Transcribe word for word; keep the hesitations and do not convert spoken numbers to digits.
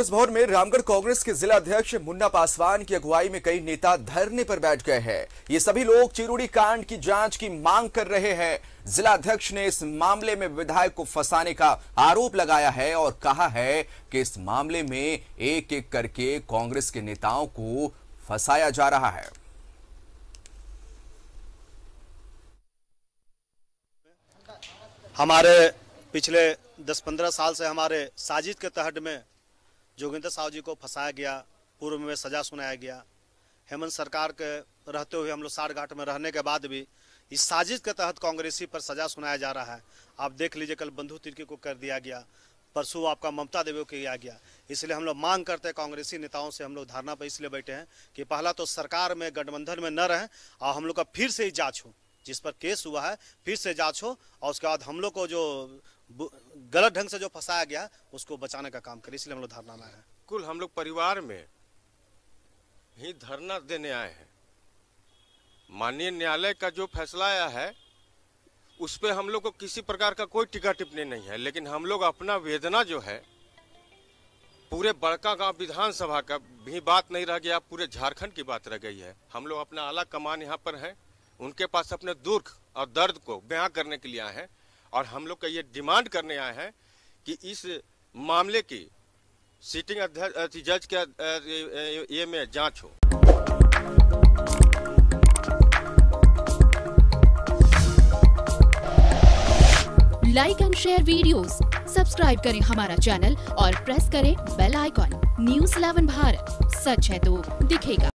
इस भवन में रामगढ़ कांग्रेस के जिला अध्यक्ष मुन्ना पासवान की अगुवाई में कई नेता धरने पर बैठ गए हैं। ये सभी लोग चिरूडीह कांड की जांच की मांग कर रहे हैं। जिला अध्यक्ष ने इस मामले में विधायक को फंसाने का आरोप लगाया है और कहा है कि इस मामले में एक एक करके कांग्रेस के नेताओं को फंसाया जा रहा है। हमारे पिछले दस पंद्रह साल से हमारे साजिश के तहत में जोगेंद्र साहू जी को फंसाया गया, पूर्व में सजा सुनाया गया। हेमंत सरकार के रहते हुए हम लोग साठगांठ में रहने के बाद भी इस साजिश के तहत कांग्रेसी पर सजा सुनाया जा रहा है। आप देख लीजिए, कल बंधु तिर्की को कर दिया गया, परसों आपका ममता देवी को किया गया। इसलिए हम लोग मांग करते हैं कांग्रेसी नेताओं से, हम लोग धारणा पर इसलिए बैठे हैं कि पहला तो सरकार में गठबंधन में न रहें और हम लोग का फिर से ही जाँच हो, जिस पर केस हुआ है फिर से जांच हो और उसके बाद हम लोग को जो गलत ढंग से जो फंसाया गया उसको बचाने का काम करें। इसलिए हम लोग धरना में आए हैं। कुल हम लोग परिवार में ही धरना देने आए हैं। माननीय न्यायालय का जो फैसला आया है उस पर हम लोग को किसी प्रकार का कोई टिका टिप्पणी नहीं है, लेकिन हम लोग अपना वेदना जो है पूरे बड़का गांव विधानसभा का भी बात नहीं रह गया, पूरे झारखंड की बात रह गई है। हम लोग अपना आला कमान यहाँ पर है, उनके पास अपने दुख और दर्द को बयां करने के लिए आए हैं और हम लोग का ये डिमांड करने आए हैं कि इस मामले की सिटिंग अध्यक्ष जज के ये में जांच हो। Like and share videos, subscribe करें हमारा चैनल और प्रेस करें bell icon. News eleven Bharat, सच है तो दिखेगा।